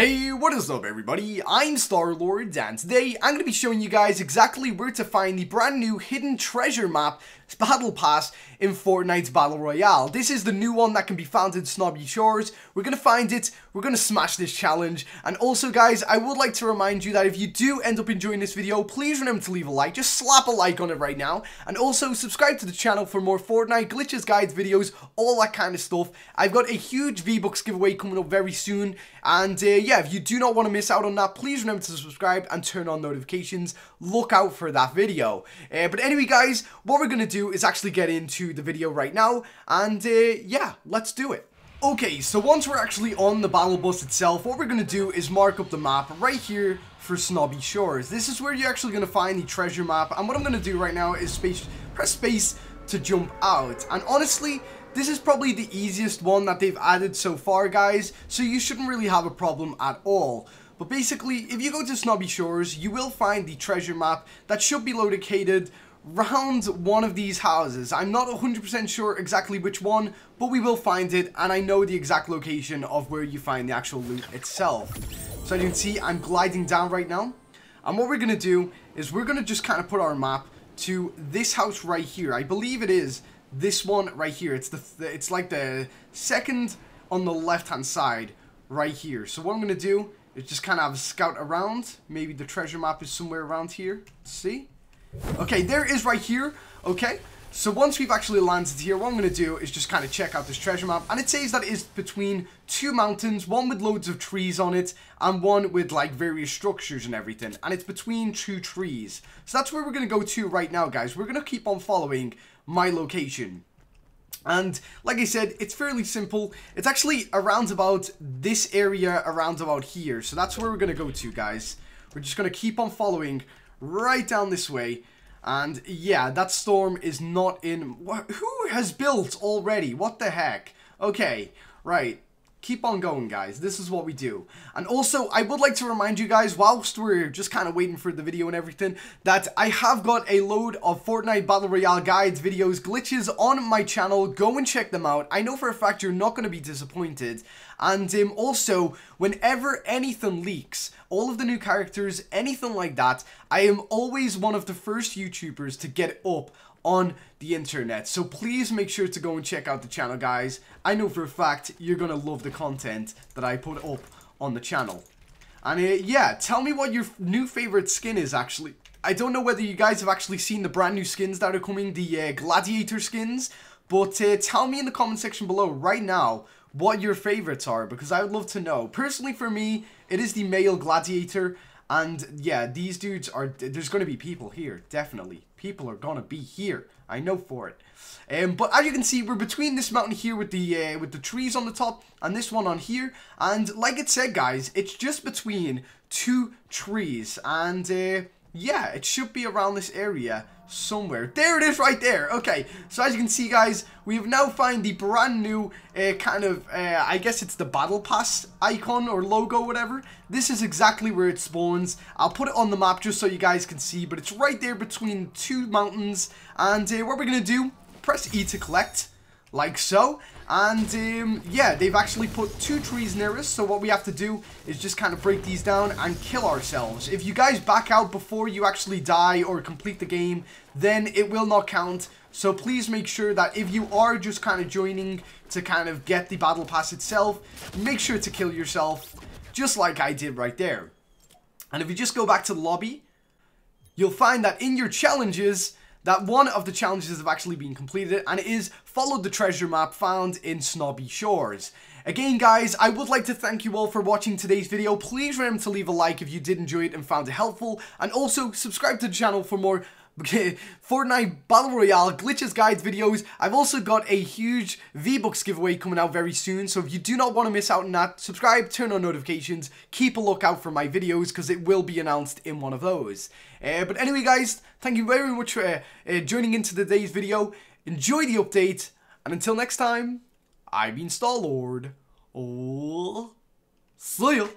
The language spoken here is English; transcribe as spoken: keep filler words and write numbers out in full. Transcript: Hey, what is up everybody, I'm Starlord and today I'm going to be showing you guys exactly where to find the brand new hidden treasure map battle pass in Fortnite's Battle Royale. This is the new one that can be found in Snobby Shores. We're going to find it, we're going to smash this challenge, and also guys, I would like to remind you that if you do end up enjoying this video, please remember to leave a like, just slap a like on it right now, and also subscribe to the channel for more Fortnite glitches, guides, videos, all that kind of stuff. I've got a huge V-Bucks giveaway coming up very soon, and uh, yeah, if you do not want to miss out on that, please remember to subscribe and turn on notifications. Look out for that video. Uh, but anyway guys, what we're going to do is actually get into the video right now, and uh, yeah, let's do it. Okay, so once we're actually on the battle bus itself, what we're going to do is mark up the map right here for Snobby Shores. This is where you're actually going to find the treasure map, and what I'm going to do right now is space, press space to jump out, and honestly, this is probably the easiest one that they've added so far guys, so you shouldn't really have a problem at all. But basically, if you go to Snobby Shores, you will find the treasure map that should be located round one of these houses. I'm not one hundred percent sure exactly which one, but we will find it, and I know the exact location of where you find the actual loot itself. So you can see I'm gliding down right now, and what we're going to do is we're going to just kind of put our map to this house right here. I believe it is this one right here. It's the th it's like the second on the left hand side right here. So what I'm gonna do is just kind of have a scout around. Maybe the treasure map is somewhere around here. Let's see. Okay, there it is right here. Okay, so once we've actually landed here, what I'm gonna do is just kind of check out this treasure map, and it says that it is between two mountains, one with loads of trees on it and one with like various structures and everything, and it's between two trees. So that's where we're gonna go to right now guys. We're gonna keep on following my location, and like I said, it's fairly simple. It's actually around about this area, around about here, so that's where we're gonna go to guys. We're just gonna keep on following right down this way, and yeah, that storm is not in. Wh who has built already? What the heck? Okay, right, keep on going guys, this is what we do. And also I would like to remind you guys, whilst we're just kind of waiting for the video and everything, that I have got a load of Fortnite Battle Royale guides, videos, glitches on my channel. Go and check them out. I know for a fact you're not going to be disappointed. And um, also, whenever anything leaks, all of the new characters, anything like that, I am always one of the first YouTubers to get up on the internet, so please make sure to go and check out the channel guys. I know for a fact you're gonna love the content that I put up on the channel. And uh, yeah, tell me what your new favorite skin is. Actually, I don't know whether you guys have actually seen the brand new skins that are coming, the uh, gladiator skins, but uh, tell me in the comment section below right now what your favorites are, because I would love to know. Personally, for me, it is the male gladiator. And yeah, these dudes are, there's going to be people here, definitely. People are going to be here, I know for it. Um, but as you can see, we're between this mountain here with the uh, with the trees on the top and this one on here. And like it said, guys, it's just between two trees. And uh, yeah, it should be around this area somewhere. There it is right there. Okay, so as you can see, guys, we have now found the brand new uh, kind of, uh, I guess it's the battle pass icon or logo, whatever. This is exactly where it spawns. I'll put it on the map just so you guys can see, but it's right there between two mountains. And uh, what we're gonna do, press E to collect, like so. And um, yeah, they've actually put two trees near us, so what we have to do is just kind of break these down and kill ourselves. If you guys back out before you actually die or complete the game, then it will not count. So please make sure that if you are just kind of joining to kind of get the battle pass itself, make sure to kill yourself, just like I did right there. And if you just go back to the lobby, you'll find that in your challenges, that one of the challenges have actually been completed, and it is follow the treasure map found in Snobby Shores. Again guys, I would like to thank you all for watching today's video. Please remember to leave a like if you did enjoy it and found it helpful, and also subscribe to the channel for more Fortnite Battle Royale glitches, guides, videos. I've also got a huge V-Bucks giveaway coming out very soon, so if you do not want to miss out on that, subscribe, turn on notifications, keep a lookout for my videos, because it will be announced in one of those. Uh, but anyway guys, thank you very much for uh, uh, joining into today's video. Enjoy the update, and until next time, I've been Starlord. Oh, see ya!